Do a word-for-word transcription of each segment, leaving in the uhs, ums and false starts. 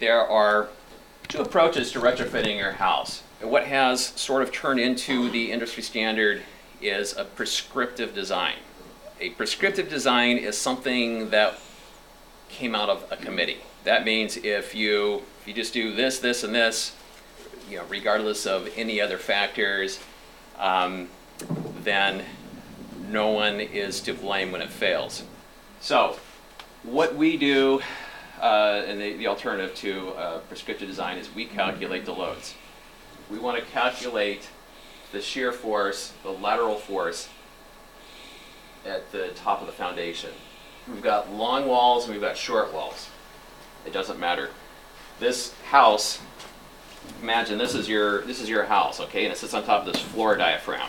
There are two approaches to retrofitting your house. What has sort of turned into the industry standard is a prescriptive design. A prescriptive design is something that came out of a committee. That means if you, if you just do this, this, and this, you know, regardless of any other factors, um, then no one is to blame when it fails. So what we do, uh, and the, the alternative to uh, prescriptive design, is we calculate the loads. We want to calculate the shear force, the lateral force, at the top of the foundation. We've got long walls and we've got short walls. It doesn't matter. This house, imagine this is your this is your house, okay? And it sits on top of this floor diaphragm.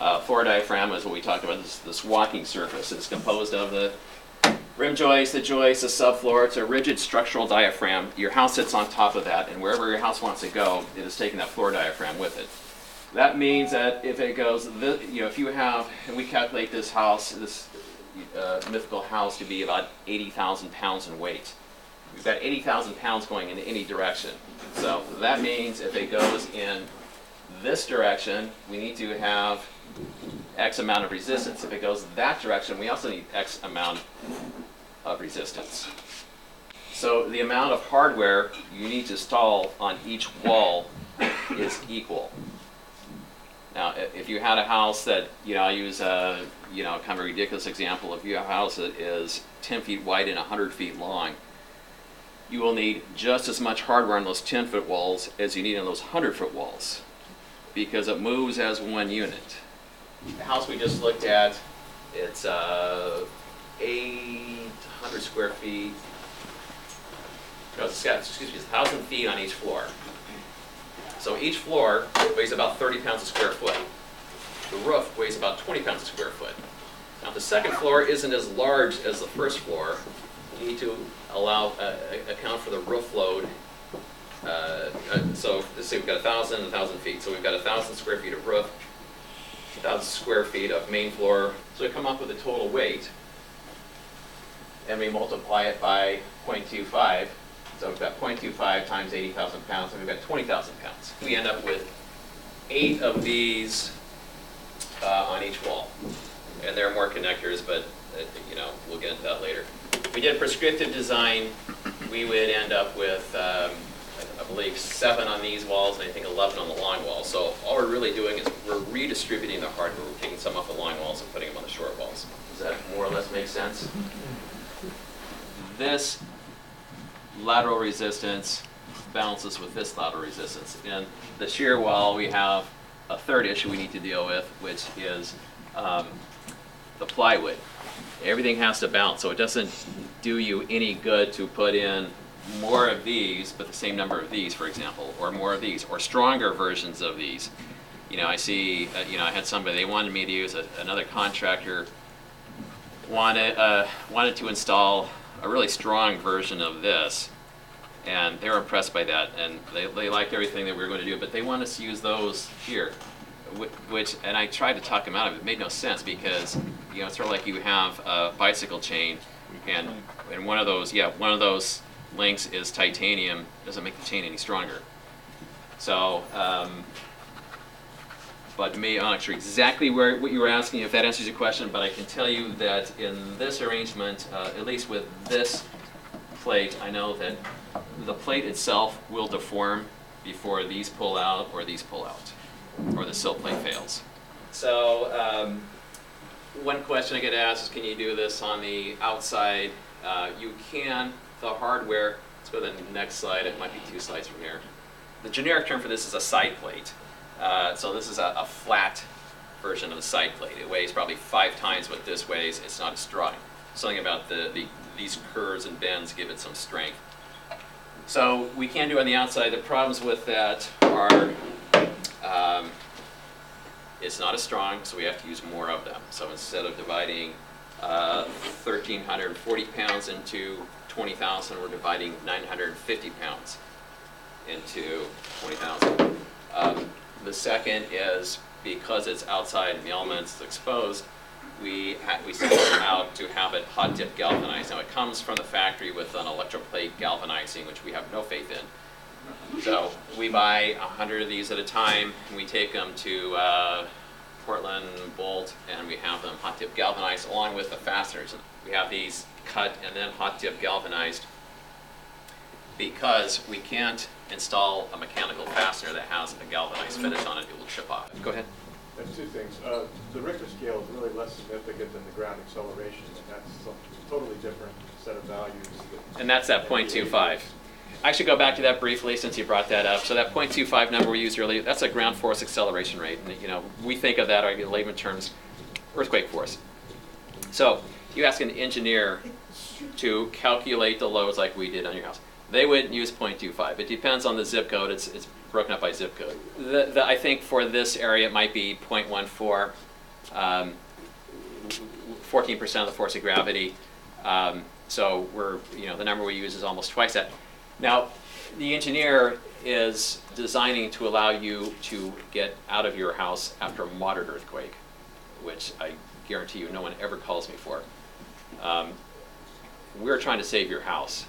Uh, floor diaphragm is what we talked about. This this walking surface. It's composed of the rim joist, the joist, the subfloor. It's a rigid structural diaphragm. Your house sits on top of that, and wherever your house wants to go, it is taking that floor diaphragm with it. That means that if it goes, the, you know, if you have, and we calculate this house, this uh, mythical house, to be about eighty thousand pounds in weight. We've got eighty thousand pounds going in any direction. So that means if it goes in this direction, we need to have X amount of resistance. If it goes that direction, we also need X amount of resistance. So the amount of hardware you need to install on each wall is equal. Now, if you had a house that, you know, I use a, you know, kind of a ridiculous example. If you have a house that is ten feet wide and one hundred feet long, you will need just as much hardware on those ten-foot walls as you need on those one hundred-foot walls, because it moves as one unit. The house we just looked at, it's uh, eight hundred square feet. No, it's got, excuse me, it's one thousand feet on each floor. So each floor weighs about thirty pounds a square foot. The roof weighs about twenty pounds a square foot. Now, the second floor isn't as large as the first floor. You need to allow uh, account for the roof load. Uh, so let's say we've got one thousand and one thousand feet. So we've got one thousand square feet of roof, one thousand square feet of main floor. So we come up with a total weight, and we multiply it by zero point two five. So we've got zero point two five times eighty thousand pounds, and we've got twenty thousand pounds. We end up with eight of these uh, on each wall. And there are more connectors, but uh, you know, we'll get into that later. If we did prescriptive design, we would end up with, um, I believe, seven on these walls, and I think eleven on the long wall. So all we're really doing is we're redistributing the hardware. We're taking some off the long walls and putting them on the short walls. Does that more or less make sense? This lateral resistance balances with this lateral resistance. In the shear wall, we have a third issue we need to deal with, which is um, the plywood. Everything has to balance, so it doesn't do you any good to put in more of these, but the same number of these, for example, or more of these, or stronger versions of these. You know, I see, uh, you know, I had somebody, they wanted me to use a, another contractor, wanted, uh, wanted to install a really strong version of this, and they were impressed by that, and they, they liked everything that we were going to do, but they want us to use those here, which, and I tried to talk them out of it. It made no sense, because, you know, it's sort of like you have a bicycle chain, and, and one of those, yeah, one of those links is titanium. It doesn't make the chain any stronger. So, um, but maybe I'm not sure exactly where, what you were asking, if that answers your question, but I can tell you that in this arrangement, uh, at least with this plate, I know that the plate itself will deform before these pull out or these pull out, or the sill plate fails. So um, one question I get asked is, can you do this on the outside? Uh, you can. The hardware, let's go to the next slide, it might be two slides from here. The generic term for this is a side plate. Uh, so this is a, a flat version of the side plate. It weighs probably five times what this weighs. It's not as strong. Something about the, the these curves and bends give it some strength. So we can do it on the outside. The problems with that are um, it's not as strong, so we have to use more of them. So instead of dividing uh, one thousand three hundred forty pounds into twenty thousand, we're dividing nine hundred fifty pounds into twenty thousand. Um, The second is, because it's outside and the elements exposed, we ha we sent them out to have it hot dip galvanized. Now it comes from the factory with an electroplate galvanizing, which we have no faith in. So we buy a hundred of these at a time, and we take them to uh, Portland Bolt, and we have them hot dip galvanized along with the fasteners. We have these cut and then hot dip galvanized because we can't install a mechanical fastener that has a galvanized fitted on it. It will chip off. Go ahead. There's two things. Uh, the Richter scale is really less significant than the ground acceleration, and that's a totally different set of values. That and that's at zero point two five. I should go back to that briefly since you brought that up. So that zero point two five number we used earlier, that's a ground force acceleration rate. And, you know, we think of that, or in layman terms, earthquake force. So you ask an engineer to calculate the loads like we did on your house. They wouldn't use zero point two five. It depends on the zip code. It's, it's broken up by zip code. The, the, I think for this area it might be zero point one four, um, fourteen percent of the force of gravity. Um, so we're, you know, the number we use is almost twice that. Now, the engineer is designing to allow you to get out of your house after a moderate earthquake, which I guarantee you no one ever calls me for. Um, we're trying to save your house.